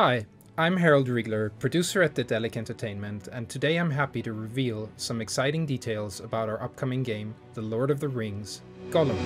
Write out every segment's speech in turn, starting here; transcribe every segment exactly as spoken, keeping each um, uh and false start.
Hi, I'm Harald Riegler, producer at Daedalic Entertainment, and today I'm happy to reveal some exciting details about our upcoming game, The Lord of the Rings, Gollum.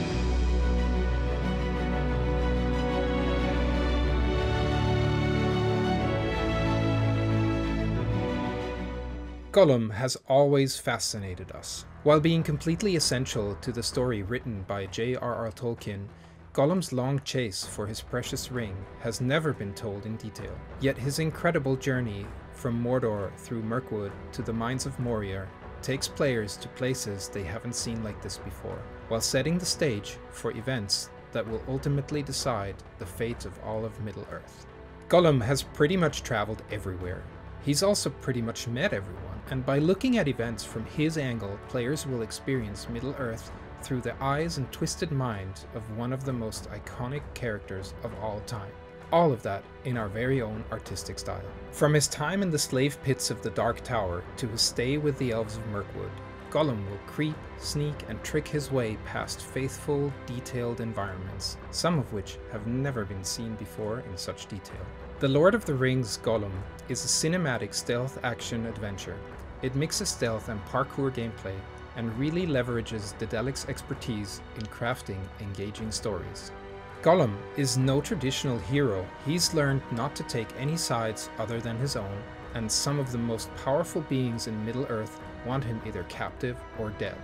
Gollum has always fascinated us. While being completely essential to the story written by J R R Tolkien, Gollum's long chase for his precious ring has never been told in detail, yet his incredible journey from Mordor through Mirkwood to the mines of Moria takes players to places they haven't seen like this before, while setting the stage for events that will ultimately decide the fate of all of Middle-earth. Gollum has pretty much traveled everywhere. He's also pretty much met everyone, and by looking at events from his angle, players will experience Middle-earth through the eyes and twisted mind of one of the most iconic characters of all time. All of that in our very own artistic style. From his time in the slave pits of the Dark Tower to his stay with the elves of Mirkwood, Gollum will creep, sneak, and trick his way past faithful, detailed environments, some of which have never been seen before in such detail. The Lord of the Rings Gollum is a cinematic stealth action adventure. It mixes stealth and parkour gameplay, and really leverages Daedalic's expertise in crafting engaging stories. Gollum is no traditional hero. He's learned not to take any sides other than his own, and some of the most powerful beings in Middle-earth want him either captive or dead.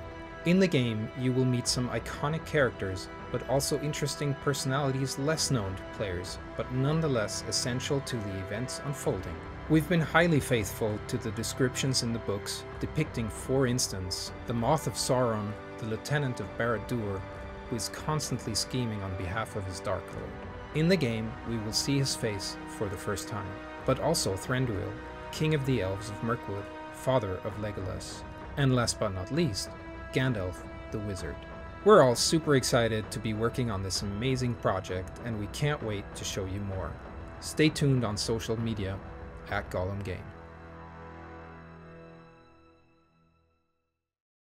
In the game, you will meet some iconic characters, but also interesting personalities less known to players, but nonetheless essential to the events unfolding. We've been highly faithful to the descriptions in the books, depicting, for instance, the Mouth of Sauron, the lieutenant of Barad-dûr, who is constantly scheming on behalf of his Dark Lord. In the game, we will see his face for the first time, but also Thranduil, king of the elves of Mirkwood, father of Legolas, and last but not least, Gandalf the wizard. We're all super excited to be working on this amazing project, and we can't wait to show you more. Stay tuned on social media at Gollum Game.